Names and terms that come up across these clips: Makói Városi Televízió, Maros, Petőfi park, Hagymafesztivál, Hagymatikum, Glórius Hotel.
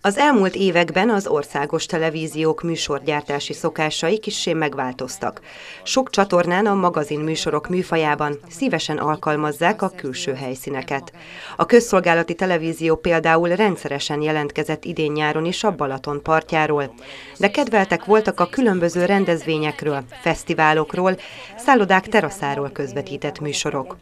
Az elmúlt években az országos televíziók műsorgyártási szokásai kissé megváltoztak. Sok csatornán a magazin műsorok műfajában szívesen alkalmazzák a külső helyszíneket. A közszolgálati televízió például rendszeresen jelentkezett idén-nyáron is a Balaton partjáról, de kedveltek voltak a különböző rendezvényekről, fesztiválokról, szállodák teraszáról közvetített műsorok.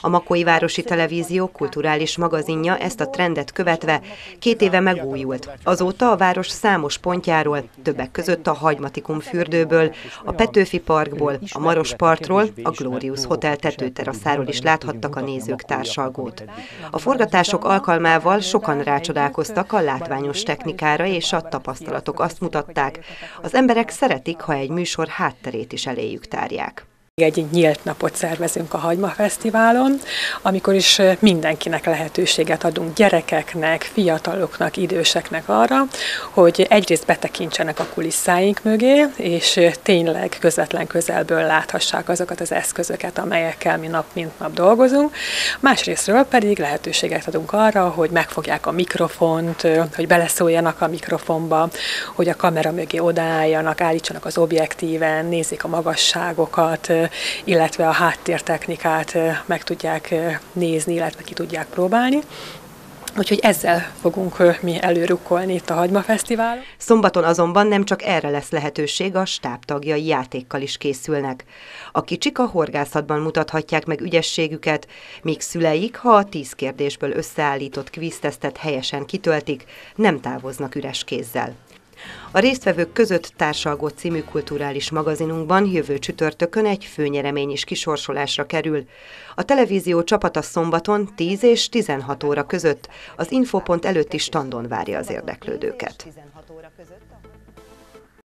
A Makói Városi Televízió kulturális magazinja ezt a trendet követve 2 éve megújult. Azóta a város számos pontjáról, többek között a Hagymatikum fürdőből, a Petőfi parkból, a Maros partról, a Glórius Hotel tetőteraszáról is láthattak a nézők társalgót. A forgatások alkalmával sokan rácsodálkoztak a látványos technikára, és a tapasztalatok azt mutatták, az emberek szeretik, ha egy műsor hátterét is eléjük tárják. Egy nyílt napot szervezünk a Hagymafesztiválon, amikor is mindenkinek lehetőséget adunk, gyerekeknek, fiataloknak, időseknek arra, hogy egyrészt betekintsenek a kulisszáink mögé, és tényleg közvetlen közelből láthassák azokat az eszközöket, amelyekkel mi nap mint nap dolgozunk. Másrésztről pedig lehetőséget adunk arra, hogy megfogják a mikrofont, hogy beleszóljanak a mikrofonba, hogy a kamera mögé odaálljanak, állítsanak az objektíven, nézzék a magasságokat, illetve a háttértechnikát meg tudják nézni, illetve ki tudják próbálni. Úgyhogy ezzel fogunk mi előrukkolni itt a Hagymafesztiválon. Szombaton azonban nem csak erre lesz lehetőség, a stábtagjai játékkal is készülnek. A kicsik a horgászatban mutathatják meg ügyességüket, míg szüleik, ha a 10 kérdésből összeállított kvíztesztet helyesen kitöltik, nem távoznak üres kézzel. A résztvevők között Társalgó című kulturális magazinunkban jövő csütörtökön egy főnyeremény is kisorsolásra kerül. A televízió csapata szombaton 10 és 16 óra között az infópont előtti standon várja az érdeklődőket.